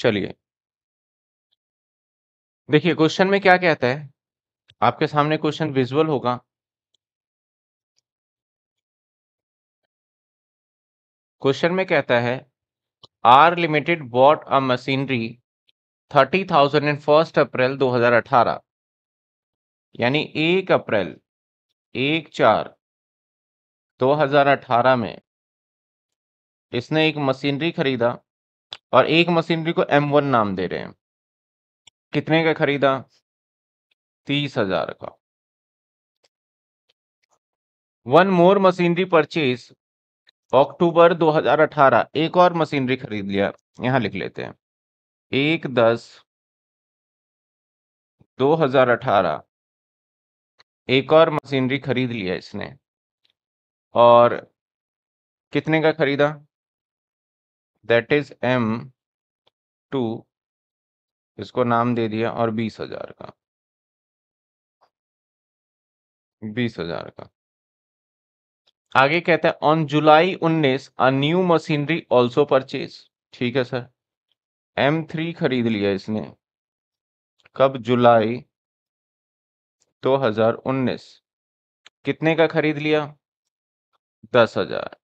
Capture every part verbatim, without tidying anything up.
चलिए देखिए, क्वेश्चन में क्या कहता है, आपके सामने क्वेश्चन विजुअल होगा। क्वेश्चन में कहता है R limited bought a machinery thirty thousand and first April दो हजार अठारह यानी एक अप्रैल एक चार दो हजार अठारह में इसने एक मशीनरी खरीदा और एक मशीनरी को एम वन नाम दे रहे हैं। कितने का खरीदा? तीस हजार का। One more machinery purchase October दो हजार अठारह, एक और मशीनरी खरीद लिया। यहां लिख लेते हैं एक दस दो हजार अठारह एक और मशीनरी खरीद लिया इसने, और कितने का खरीदा? दैट इज एम टू, इसको नाम दे दिया, और बीस हजार का बीस हजार का। आगे कहता है ऑन जुलाई उन्नीस a new machinery also purchase. ठीक है सर, एम थ्री खरीद लिया इसने। कब? जुलाई दो हजार उन्नीस। कितने का खरीद लिया? दस हजार।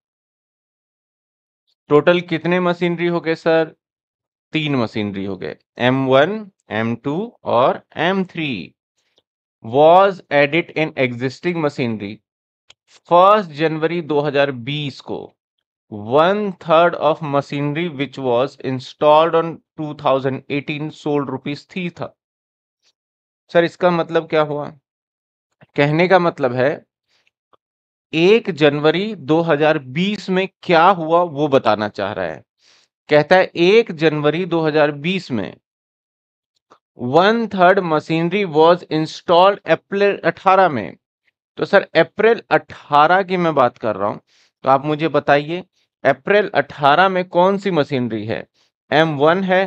टोटल कितने मशीनरी हो गए सर? तीन मशीनरी हो गए, एम वन एम टू और M three. Was edit in existing machinery first January दो हजार बीस को one third of machinery which was installed on two thousand eighteen sold rupees थी था। सर इसका मतलब क्या हुआ? कहने का मतलब है एक जनवरी दो हजार बीस में क्या हुआ वो बताना चाह रहा है। कहता है एक जनवरी दो हजार बीस में one third machinery was installed April अठारह में। तो सर अप्रैल अठारह की मैं बात कर रहा हूं, तो आप मुझे बताइए अप्रैल अठारह में कौन सी मशीनरी है? एम वन है,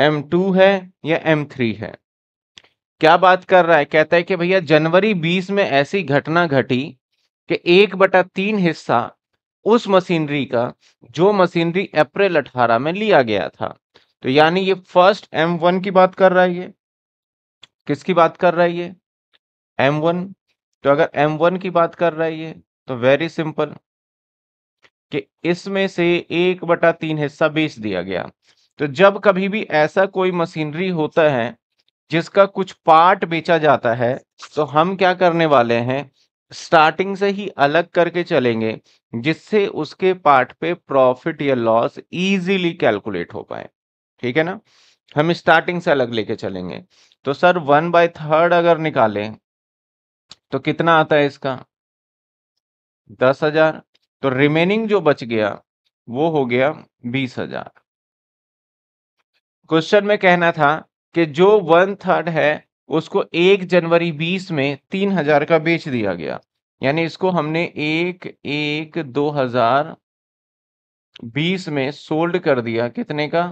एम टू है, या एम थ्री है? क्या बात कर रहा है? कहता है कि भैया जनवरी बीस में ऐसी घटना घटी कि एक बटा तीन हिस्सा उस मशीनरी का जो मशीनरी अप्रैल अठारह में लिया गया था। तो यानी ये फर्स्ट एम वन की बात कर रहा है, ये किसकी बात कर रहा है? ये एम वन। तो अगर एम वन की बात कर रहा है ये, तो वेरी सिंपल कि इसमें से एक बटा तीन हिस्सा बेच दिया गया। तो जब कभी भी ऐसा कोई मशीनरी होता है जिसका कुछ पार्ट बेचा जाता है, तो हम क्या करने वाले हैं? स्टार्टिंग से ही अलग करके चलेंगे, जिससे उसके पार्ट पे प्रॉफिट या लॉस इजीली कैलकुलेट हो पाए। ठीक है ना, हम स्टार्टिंग से अलग लेके चलेंगे। तो सर वन बाय थर्ड अगर निकालें तो कितना आता है इसका? दस हजार। तो रिमेनिंग जो बच गया वो हो गया बीस हजार। क्वेश्चन में कहना था कि जो वन थर्ड है उसको एक जनवरी बीस में तीन हजार का बेच दिया गया, यानी इसको हमने एक एक दो हजार बीस में सोल्ड कर दिया। कितने का?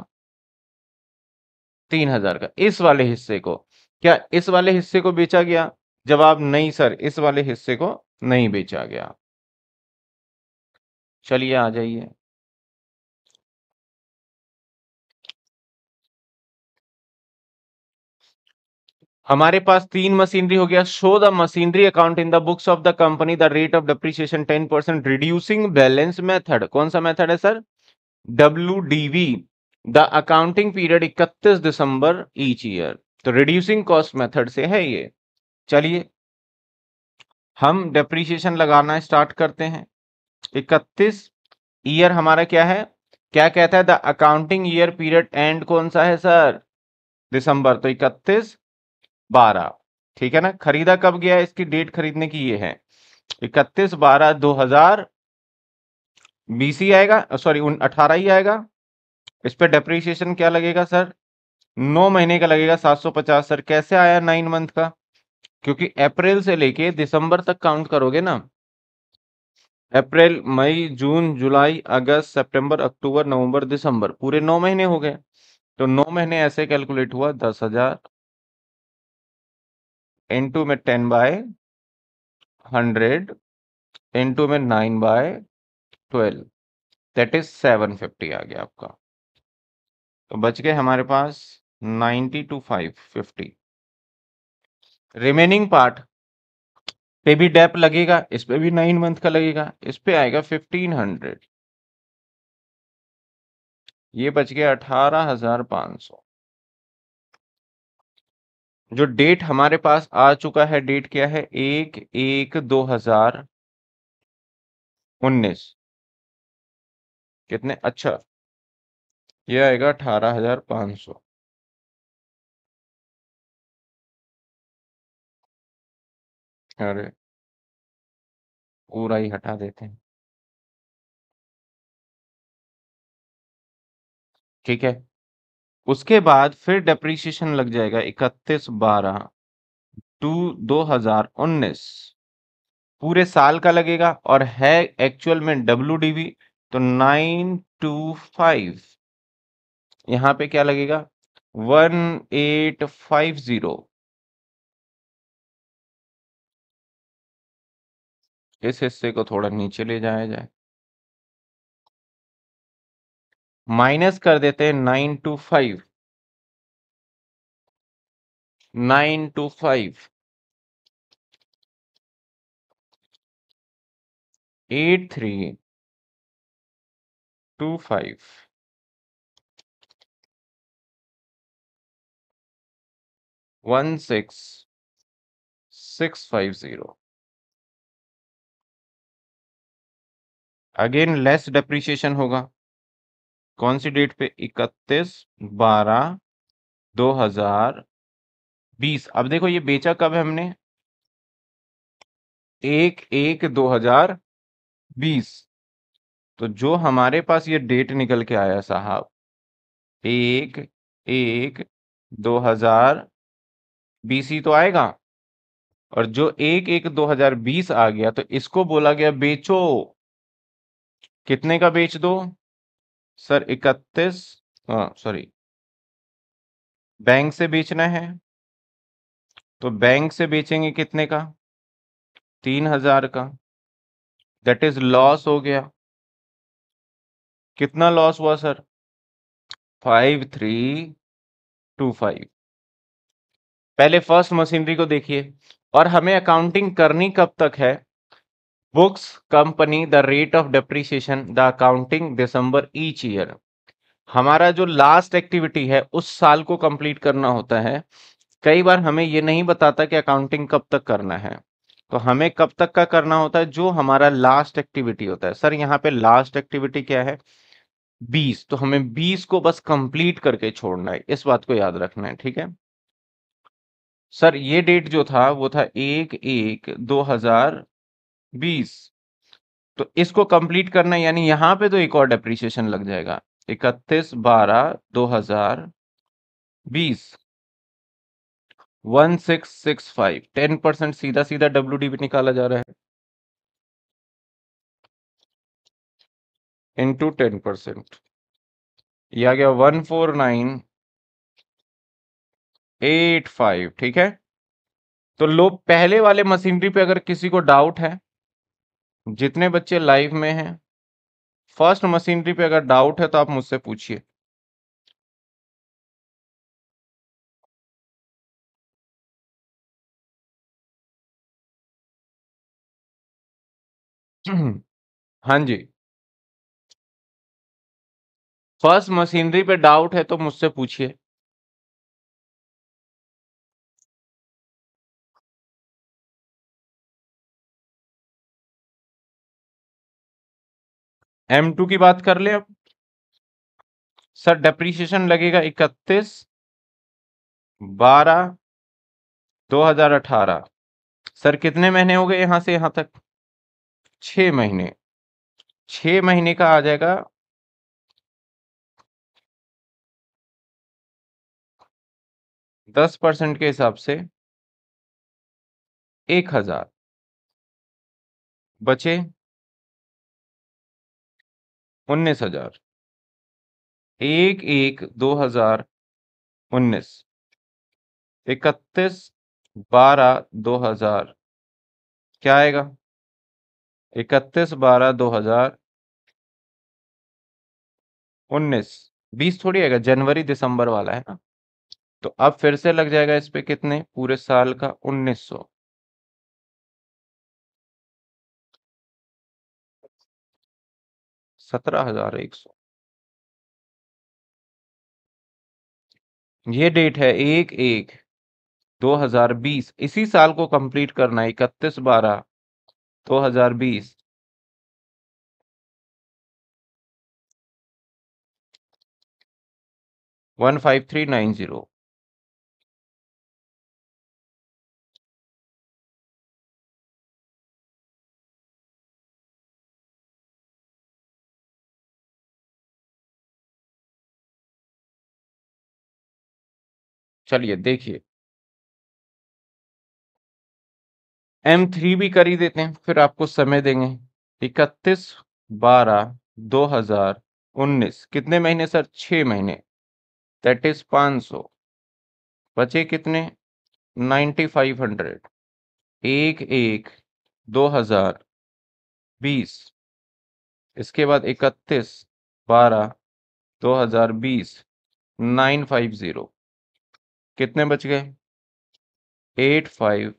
तीन हजार का। इस वाले हिस्से को, क्या इस वाले हिस्से को बेचा गया? जवाब नहीं सर, इस वाले हिस्से को नहीं बेचा गया। चलिए आ जाइए, हमारे पास तीन मशीनरी हो गया। Show the machinery account in the books of the company the rate of depreciation ten percent reducing balance method. कौन सा मेथड है sir? W D V. The accounting period इकतीस दिसंबर ईच ईयर। तो reducing cost method से है ये। चलिए हम डेप्रीशिएशन लगाना स्टार्ट करते हैं। इकतीस ईयर हमारा क्या है? क्या कहता है? The accounting year period end कौन सा है सर? दिसंबर। तो इकतीस बारह। ठीक है ना, खरीदा कब गया, इसकी डेट खरीदने की ये है इकतीस बारह दो हजार बीस ही आएगा, सॉरी अठारह ही आएगा। इस पे डेप्रीशिएशन क्या लगेगा सर? नौ महीने का लगेगा, सात सौ पचास। सर कैसे आया नाइन मंथ का? क्योंकि अप्रैल से लेके दिसंबर तक काउंट करोगे ना, अप्रैल मई जून जुलाई अगस्त सितंबर अक्टूबर नवंबर दिसंबर, पूरे नौ महीने हो गए। तो नौ महीने ऐसे कैलकुलेट हुआ, दस हजार इंटू में टेन बाय हंड्रेड इंटू में nine by twelve, that is seven fifty आ गया आपका। तो बच गए हमारे पास ninety two five fifty. Remaining part पे भी डेप लगेगा, इस पे भी नाइन मंथ का लगेगा, इस पे आएगा फिफ्टीन हंड्रेड, ये बच गया अठारह हजार पांच सौ। जो डेट हमारे पास आ चुका है, डेट क्या है, एक एक दो हजार उन्नीस। कितने अच्छा, ये आएगा अठारह हजार पांच सौ। अरे पूरा ही हटा देते हैं, ठीक है। उसके बाद फिर डेप्रीशिएशन लग जाएगा इकतीस बारह टू दो हजार उन्नीस, पूरे साल का लगेगा और है एक्चुअल में डब्ल्यू डी वी तो नाइन टू फाइव, यहाँ पे क्या लगेगा वन एट फाइव जीरो। इस हिस्से को थोड़ा नीचे ले जाया जाए, माइनस कर देते हैं nine two five, nine two five eight three two five one six six five zero. Again less depreciation होगा, कौन सी डेट पे, इकतीस बारह दो हजार बीस। अब देखो ये बेचा कब है हमने, एक एक दो हजार बीस, तो जो हमारे पास ये डेट निकल के आया साहब एक एक दो हजार बीस ही तो आएगा। और जो एक एक दो हजार बीस आ गया तो इसको बोला गया बेचो, कितने का बेच दो सर, इकतीस सॉरी बैंक से बेचना है तो बैंक से बेचेंगे कितने का, तीन हजार का, दैट इज लॉस हो गया। कितना लॉस हुआ sir, five three two five. पहले फर्स्ट मशीनरी को देखिए, और हमें अकाउंटिंग करनी कब तक है, books company the rate of depreciation the accounting December each year. हमारा जो लास्ट एक्टिविटी है उस साल को कंप्लीट करना होता है। कई बार हमें ये नहीं बताता कि अकाउंटिंग कब तक करना है, तो हमें कब तक का करना होता है, जो हमारा लास्ट एक्टिविटी होता है। सर यहाँ पे लास्ट एक्टिविटी क्या है, बीस, तो हमें बीस को बस कंप्लीट करके छोड़ना है, इस बात को याद रखना है, ठीक है। सर ये डेट जो था वो था एक एक दो हजार बीस, तो इसको कंप्लीट करना है, यानी यहाँ पे तो एक और डेप्रीशिएशन लग जाएगा इकतीस बारह दो हजार बीस one six six five. Ten percent सीधा सीधा डब्ल्यू डी भी निकाला जा रहा है इंटू टेन परसेंट, यह आ गया one four nine eight five, ठीक है। तो लोग पहले वाले मशीनरी पे अगर किसी को डाउट है, जितने बच्चे लाइव में हैं, फर्स्ट मशीनरी पे अगर डाउट है तो आप मुझसे पूछिए। हाँ जी, फर्स्ट मशीनरी पे डाउट है तो मुझसे पूछिए। एम टू की बात कर ले अब, सर डेप्रीशिएशन लगेगा इकतीस बारह दो हजार अठारह। सर कितने महीने हो गए यहां से यहां तक, छह महीने, छह महीने का आ जाएगा दस परसेंट के हिसाब से एक हजार बचे उन्नीस हजार, एक एक दो हजार उन्नीस, इकतीस बारह दो हजार क्या आएगा, इकतीस बारह दो हजार उन्नीस बीस थोड़ी आएगा, जनवरी दिसंबर वाला है ना। तो अब फिर से लग जाएगा इस पे कितने, पूरे साल का उन्नीस सौ। सत्रह हजार एक सौ, ये डेट है एक एक दो हजार बीस। इसी साल को कंप्लीट करना है, इकतीस बारह दो हजार बीस। One five three nine zero. चलिए देखिए एम थ्री भी कर ही देते हैं, फिर आपको समय देंगे। इकतीस बारह दो हजार उन्नीस, कितने महीने सर, छह महीने, दैट इज पाँच सौ। बचे कितने, नाइन्टी फाइव हंड्रेड। एक एक दो हजार बीस, इसके बाद इकतीस बारह दो हजार बीस, नाइन फाइव जीरो। कितने बच गए, एट फाइव।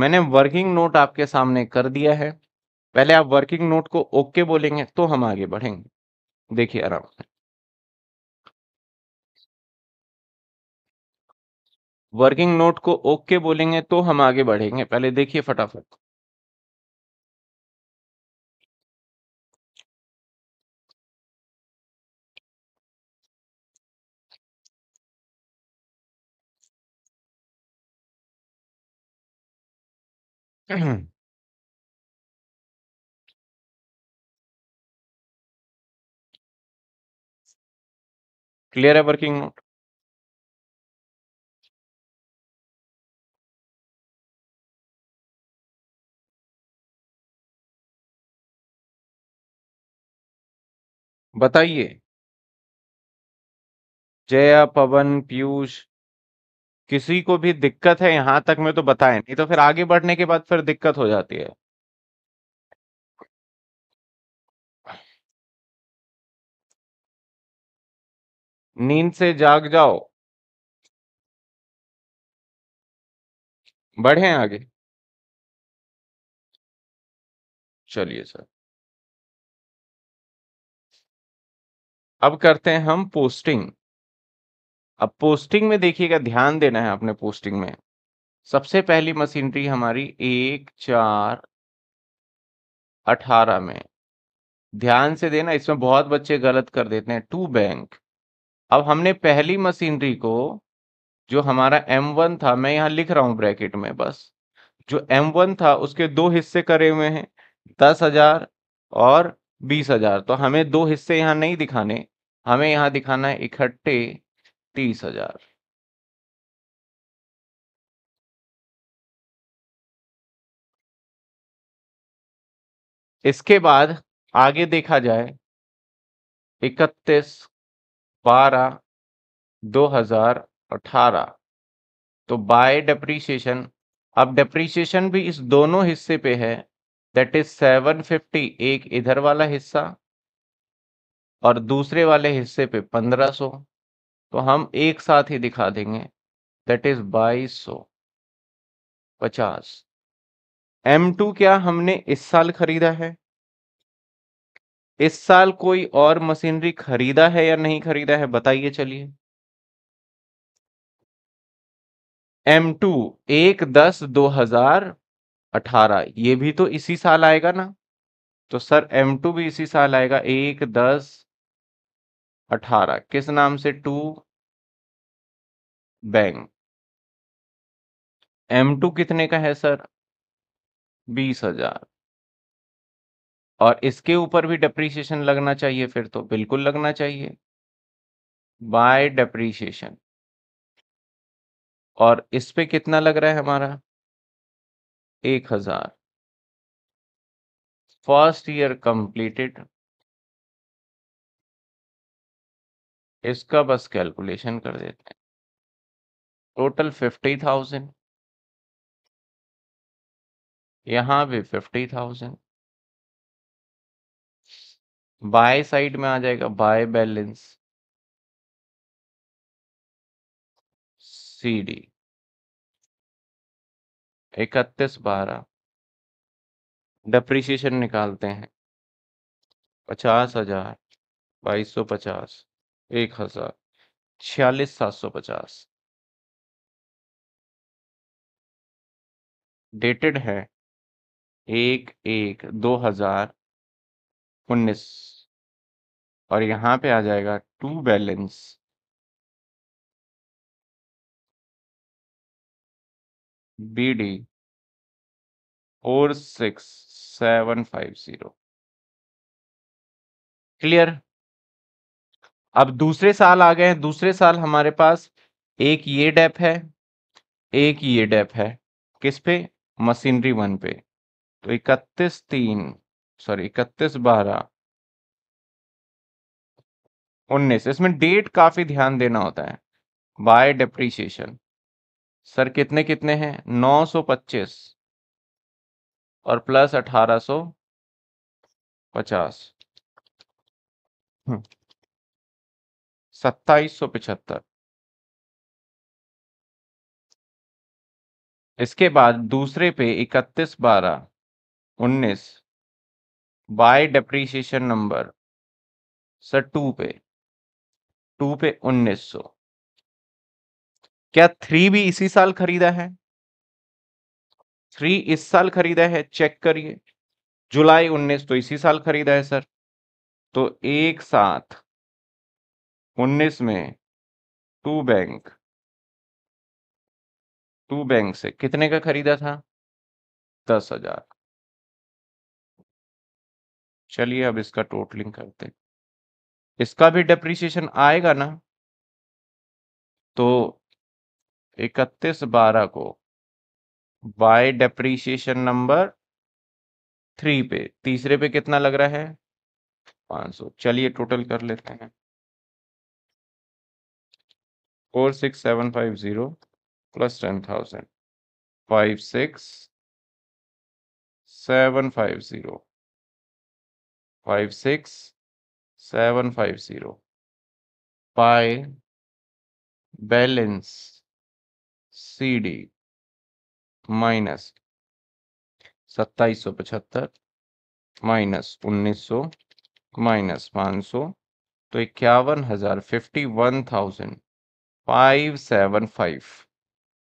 मैंने वर्किंग नोट आपके सामने कर दिया है, पहले आप वर्किंग नोट को ओके बोलेंगे तो हम आगे बढ़ेंगे। देखिए आराम से वर्किंग नोट को ओके बोलेंगे तो हम आगे बढ़ेंगे। पहले देखिए फटाफट, क्लियर है वर्किंग नोट। बताइए जया, पवन, पीयूष, किसी को भी दिक्कत है यहां तक में तो बताएं, नहीं तो फिर आगे बढ़ने के बाद फिर दिक्कत हो जाती है। नींद से जाग जाओ, बढ़ें आगे। चलिए सर अब करते हैं हम पोस्टिंग। अब पोस्टिंग में देखिएगा, ध्यान देना है आपने। पोस्टिंग में सबसे पहली मशीनरी हमारी एक चार अठारह में, ध्यान से देना, इसमें बहुत बच्चे गलत कर देते हैं, टू बैंक। अब हमने पहली मशीनरी को, जो हमारा एम वन था, मैं यहाँ लिख रहा हूँ ब्रैकेट में बस, जो एम वन था उसके दो हिस्से करे हुए हैं, दस हजार और बीस हजार। तो हमें दो हिस्से यहाँ नहीं दिखाने, हमें यहाँ दिखाना है इकट्ठे तीस हजार। इसके बाद आगे देखा जाए इकतीस बारह दो हजार अठारह, तो बाय डेप्रीशिएशन, अब डेप्रीशिएशन भी इस दोनों हिस्से पे है, दैट इज सेवन फिफ्टी। एक इधर वाला हिस्सा और दूसरे वाले हिस्से पे पंद्रह सौ, तो हम एक साथ ही दिखा देंगे, दैट इज बाईस सौ पचास। एम टू क्या हमने इस साल खरीदा है, इस साल कोई और मशीनरी खरीदा है या नहीं खरीदा है बताइए। चलिए एम टू एक दस दो हजार अठारह, ये भी तो इसी साल आएगा ना, तो सर एम टू भी इसी साल आएगा, एक दस अठारह, किस नाम से, टू बैंक। एम टू कितने का है सर, बीस हजार, और इसके ऊपर भी डेप्रीशिएशन लगना चाहिए फिर, तो बिल्कुल लगना चाहिए बाय डेप्रीशिएशन। और इस पे कितना लग रहा है हमारा, एक हजार। फर्स्ट ईयर कंप्लीटेड, इसका बस कैलकुलेशन कर देते हैं, टोटल फिफ्टी थाउजेंड, यहाँ भी फिफ्टी थाउजेंड, बाय साइड में आ जाएगा बाय बैलेंस सी डी इकतीस बारह। डेप्रीशिएशन निकालते हैं पचास हजार, बाईस सौ पचास, एक हजार, छियालीस सात सौ पचास। डेटेड है एक एक दो हजार उन्नीस, और यहाँ पे आ जाएगा to balance B D four six seven five zero. Clear. अब दूसरे साल आ गए हैं। दूसरे साल हमारे पास एक ये डेप है, एक ये डेप है, किस पे? मशीनरी वन पे। तो इकतीस तीन सॉरी इकतीस बारह उन्नीस, इसमें डेट काफी ध्यान देना होता है। बाय डेप्रीशिएशन सर कितने कितने हैं? नौ सौ पच्चीस और प्लस अठारह सौ पचास, सत्ताईस सौ पचहत्तर। इसके बाद दूसरे पे इकतीस बारह उन्नीस by depreciation number sir to पे, टू पे उन्नीस सौ। क्या थ्री भी इसी साल खरीदा है? थ्री इस साल खरीदा है, चेक करिए। जुलाई उन्नीस तो इसी साल खरीदा है सर, तो एक साथ उन्नीस में टू बैंक टू बैंक से कितने का खरीदा था? दस हजार। चलिए अब इसका टोटलिंग करते हैं। इसका भी डेप्रीशिएशन आएगा ना, तो इकतीस बारह को बाय डेप्रीशिएशन नंबर थ्री पे, तीसरे पे कितना लग रहा है? पाँच सौ। चलिए टोटल कर लेते हैं। Four six seven five zero plus ten thousand, five six seven five zero five six seven five zero by balance C D minus सत्ताईस सौ पचहत्तर माइनस उन्नीस सौ माइनस पाँच सौ, तो इक्यावन हजार fifty one thousand five seven five.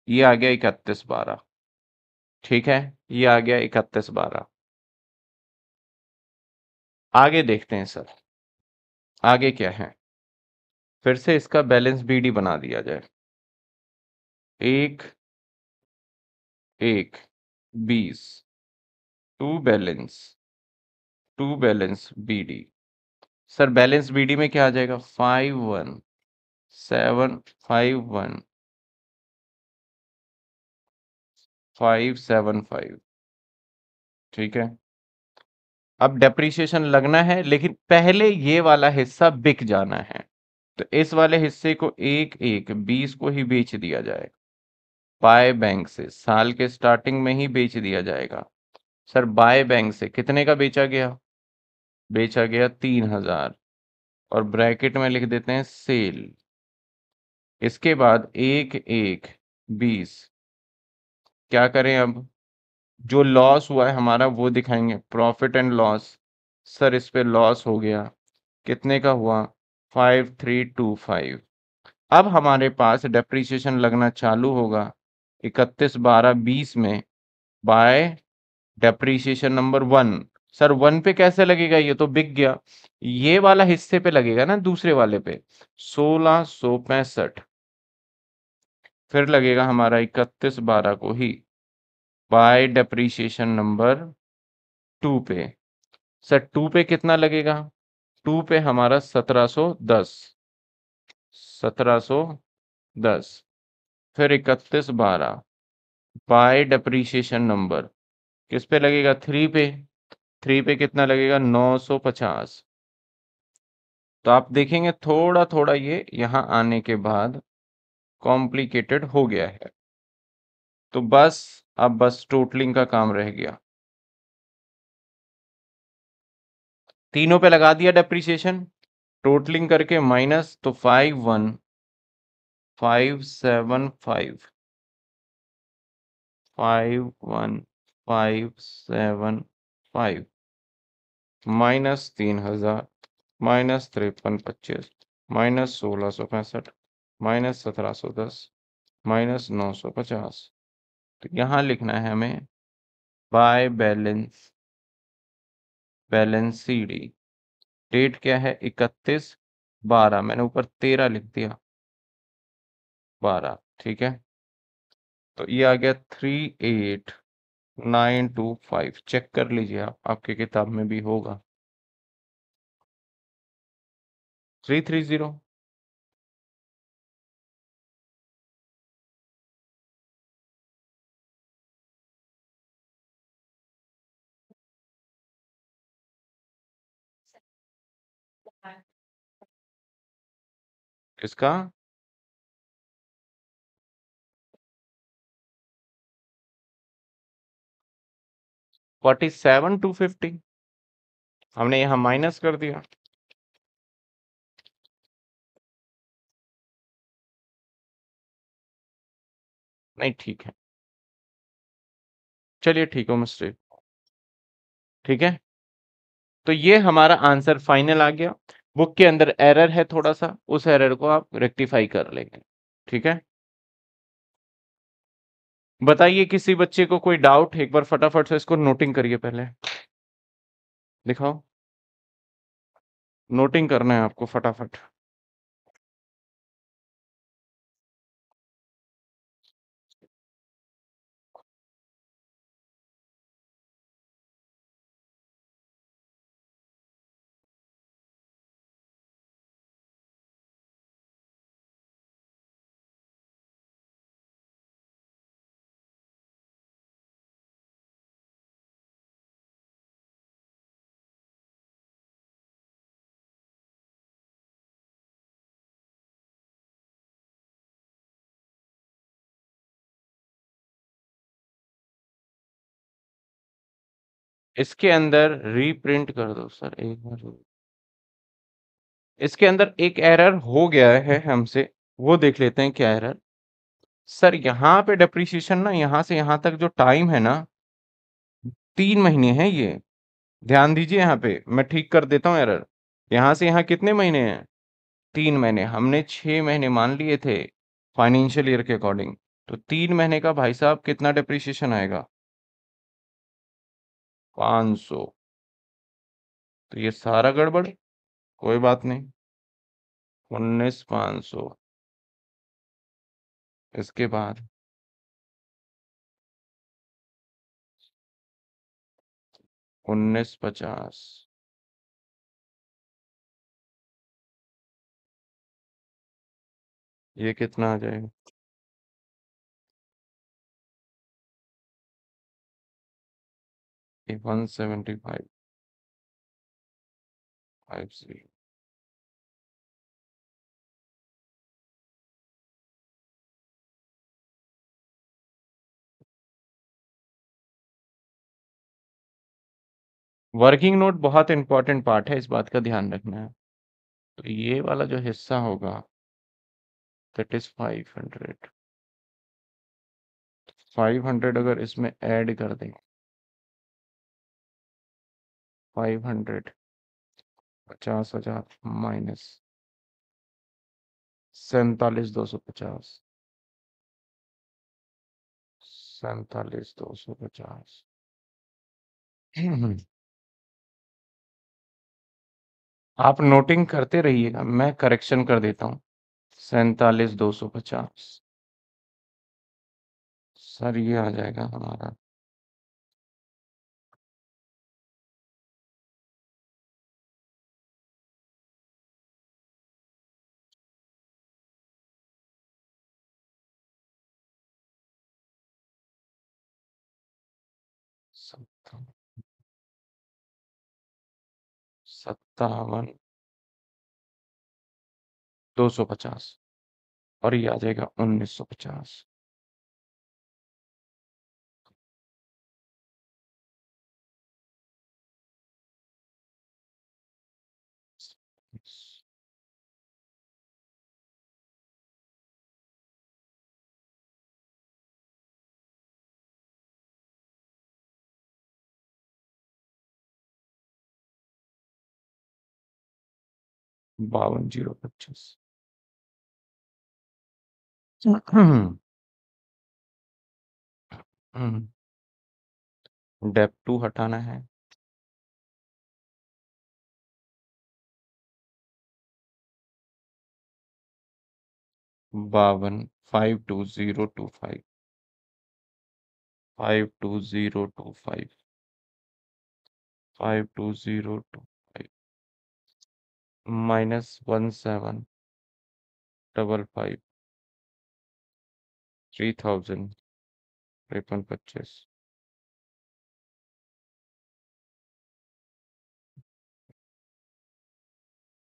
ये आ गया इकतीस बारह, ठीक है। ये आ गया इकतीस बारह। आगे देखते हैं सर आगे क्या है। फिर से इसका बैलेंस बीडी बना दिया जाए। एक एक बीस, to balance to balance BD sir balance BD में क्या आ जाएगा? Five one seven five one five seven five, ठीक है। अब डेप्रीशिएशन लगना है, लेकिन पहले ये वाला हिस्सा बिक जाना है, तो इस वाले हिस्से को एक एक बीस को ही बेच दिया जाएगा बाय बैंक से। साल के स्टार्टिंग में ही बेच दिया जाएगा सर बाय बैंक से। कितने का बेचा गया? बेचा गया तीन हजार, और ब्रैकेट में लिख देते हैं सेल। इसके बाद एक एक बीस, क्या करें? अब जो लॉस हुआ है हमारा वो दिखाएंगे, प्रॉफिट एंड लॉस। सर इस पे लॉस हो गया, कितने का हुआ? Five three two five. अब हमारे पास डेप्रीशिएशन लगना चालू होगा इकतीस बारह बीस में by depreciation number one. Sir one पे कैसे लगेगा? ये तो बिक गया, ये वाला हिस्से पे लगेगा ना, दूसरे वाले पे। सोलह सौ पैंसठ। फिर लगेगा हमारा इकतीस बारह को ही बाय डेप्रीशिएशन नंबर टू पे। सर टू पे कितना लगेगा? टू पे हमारा सत्रह सौ दस, सत्रह सौ दस। फिर इकतीस बारह बाय डेप्रीशिएशन नंबर किस पे लगेगा? थ्री पे। थ्री पे कितना लगेगा? नौ सौ पचास। तो आप देखेंगे थोड़ा थोड़ा ये यहाँ आने के बाद कॉम्प्लिकेटेड हो गया है। तो बस अब बस टोटलिंग का काम रह गया। तीनों पे लगा दिया डेप्रीसिएशन, टोटलिंग करके माइनस, तो five one five seven five five one five seven five minus तीन हजार माइनस तिरपन पच्चीस माइनस सोलह सौ पैंसठ माइनस सत्रह सौ दस माइनस नौ सौ पचास। तो यहाँ लिखना है हमें by balance balance C D. Date क्या है इकतीस बारह, मैंने ऊपर तेरह लिख दिया बारह, ठीक है। तो ये आ गया three eight nine two five, check कर लीजिए आप, आपके किताब में भी होगा। थ्री थ्री जीरो इसका फोर्टी सेवन टू फिफ्टी हमने यहां माइनस कर दिया। नहीं ठीक है, चलिए ठीक हो मिस्टेक, ठीक है। तो ये हमारा आंसर फाइनल आ गया। बुक के अंदर एरर है थोड़ा सा, उस एरर को आप रेक्टिफाई कर लेंगे, ठीक है। बताइए किसी बच्चे को कोई डाउट, एक बार फटाफट से इसको नोटिंग करिए, पहले दिखाओ, नोटिंग करना है आपको फटाफट। इसके अंदर रीप्रिंट कर दो सर एक बार। इसके अंदर एक एरर हो गया है हमसे, वो देख लेते हैं क्या एरर। सर यहाँ पे डेप्रिसिएशन ना, यहाँ से यहाँ तक जो टाइम है ना तीन महीने है, ये ध्यान दीजिए। यहाँ पे मैं ठीक कर देता हूँ एरर। यहाँ से यहाँ कितने महीने हैं? तीन महीने। हमने छः महीने मान लिए थे फाइनेंशियल ईयर के अकॉर्डिंग, तो तीन महीने का भाई साहब कितना डेप्रिसिएशन आएगा? पाँच सौ। तो ये सारा गड़बड़, कोई बात नहीं। उन्नीस पाँच सौ इसके बाद उन्नीस पचास ये कितना आ जाएगा? One seventy five five zero. Working note बहुत इंपॉर्टेंट पार्ट है, इस बात का ध्यान रखना है। तो ये वाला जो हिस्सा होगा that is five hundred. Five hundred अगर इसमें ऐड कर दें, फाइव हंड्रेड पचास हजार माइनस सैतालीस दो सौ पचास सैतालीस दो सौ पचास आप नोटिंग करते रहिएगा, मैं करेक्शन कर देता हूँ। सैतालीस दो सौ पचास सर ये आ जाएगा हमारा सत्तावन दो सौ पचास और ये आ जाएगा उन्नीस सौ पचास। बावन जीरो पच्चीस। डेप टू हटाना है, बावन five two zero two five five two zero two five five two zero two five minus one seven double five three thousand त्रेपन पच्चीस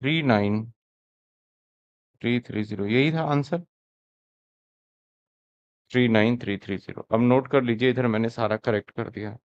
three nine three three zero यही था answer three nine three three zero. अब note कर लीजिए, इधर मैंने सारा करेक्ट कर दिया।